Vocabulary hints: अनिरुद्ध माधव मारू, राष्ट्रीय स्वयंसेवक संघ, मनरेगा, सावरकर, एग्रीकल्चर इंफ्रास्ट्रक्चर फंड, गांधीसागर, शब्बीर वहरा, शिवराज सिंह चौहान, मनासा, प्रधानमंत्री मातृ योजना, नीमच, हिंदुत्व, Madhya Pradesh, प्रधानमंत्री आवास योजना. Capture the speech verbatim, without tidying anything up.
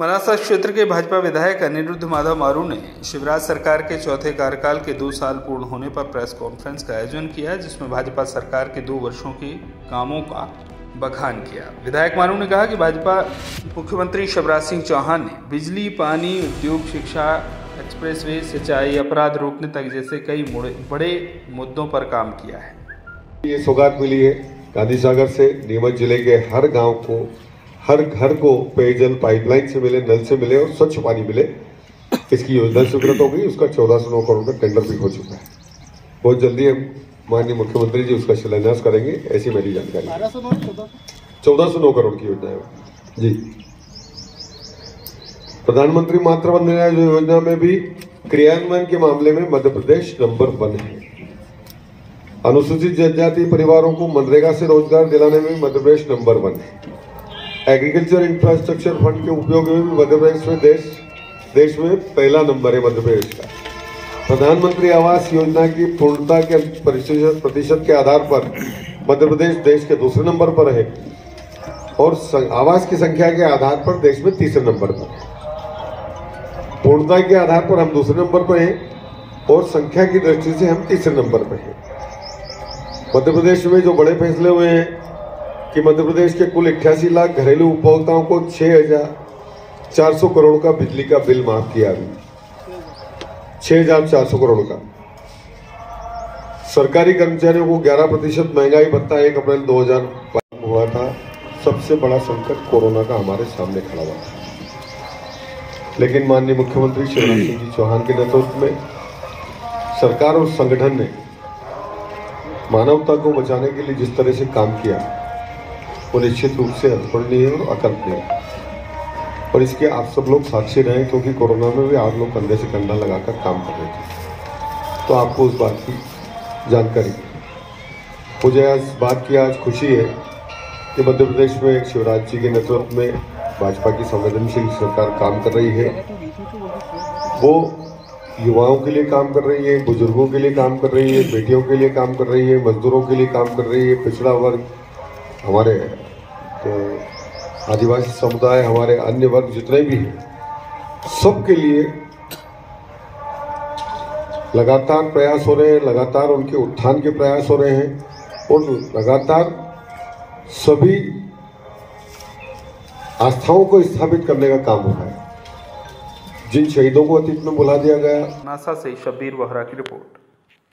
मनासा क्षेत्र के भाजपा विधायक अनिरुद्ध माधव मारू ने शिवराज सरकार के चौथे कार्यकाल के दो साल पूर्ण होने पर प्रेस कॉन्फ्रेंस का आयोजन किया, जिसमें भाजपा सरकार के दो वर्षों के कामों का बखान किया। विधायक मारू ने कहा कि भाजपा मुख्यमंत्री शिवराज सिंह चौहान ने बिजली, पानी, उद्योग, शिक्षा, एक्सप्रेसवे, सिंचाई, अपराध रोकने तक जैसे कई बड़े मुद्दों पर काम किया है। ये सौगात मिली है गांधीसागर से नीमच जिले के हर गाँव को, हर घर को पेयजल पाइपलाइन से मिले, नल से मिले और स्वच्छ पानी मिले। इसकी योजना स्वीकृत हो गई, उसका चौदह सौ नौ करोड़ का टेंडर भी हो चुका है। बहुत जल्दी हम माननीय मुख्यमंत्री जी उसका शिलान्यास करेंगे, ऐसी मेरी जानकारी। चौदह सौ नौ करोड़ की योजना है जी। प्रधानमंत्री मातृ योजना में भी क्रियान्वयन के मामले में मध्य प्रदेश नंबर वन है। अनुसूचित जनजाति परिवारों को मनरेगा से रोजगार दिलाने में मध्य प्रदेश नंबर वन है। एग्रीकल्चर इंफ्रास्ट्रक्चर फंड के उपयोग में भी मध्य प्रदेश में देश देश में पहला नंबर है मध्य प्रदेश का। प्रधानमंत्री आवास योजना की पूर्णता के प्रतिशत प्रतिशत के आधार पर मध्य प्रदेश देश के दूसरे नंबर पर है और आवास की संख्या के आधार पर देश में तीसरे नंबर पर है। पूर्णता के आधार पर हम दूसरे नंबर पर हैं और संख्या की दृष्टि से हम तीसरे नंबर पर हैं। मध्य प्रदेश में जो बड़े फैसले हुए हैं कि मध्य प्रदेश के कुल अट्ठासी लाख घरेलू उपभोक्ताओं को छः हजार चार सौ करोड़ का बिजली का बिल माफ किया गया, छः हजार चार सौ करोड़ का। सरकारी कर्मचारियों को ग्यारह प्रतिशत महंगाई भत्ता एक अप्रैल दो हजार बाईस में हुआ था। सबसे बड़ा संकट कोरोना का हमारे सामने खड़ा हुआ था, लेकिन माननीय मुख्यमंत्री शिवराज सिंह जी चौहान के नेतृत्व में सरकार और संगठन ने मानवता को बचाने के लिए जिस तरह से काम किया वो निश्चित रूप से अतुलनीय और अकल्पनीय है और इसके आप सब लोग साक्षी रहे, क्योंकि कोरोना में भी आप लोग कंधे से कंधा लगाकर काम कर रहे थे, तो आपको उस बात की जानकारी। मुझे इस बात की आज खुशी है कि मध्य प्रदेश में शिवराज जी के नेतृत्व में भाजपा की संवेदनशील सरकार काम कर रही है। वो युवाओं के लिए काम कर रही है, बुजुर्गों के लिए काम कर रही है, बेटियों के लिए काम कर रही है, मजदूरों के लिए काम कर रही है, पिछड़ा वर्ग, हमारे तो आदिवासी समुदाय, हमारे अन्य वर्ग जितने भी हैं, सबके लिए लगातार प्रयास हो रहे हैं, लगातार उनके उत्थान के प्रयास हो रहे हैं और लगातार सभी आस्थाओं को स्थापित करने का काम हो रहा है। जिन शहीदों को अतीत में बुला दिया गया। मनासा से शब्बीर वहरा की रिपोर्ट।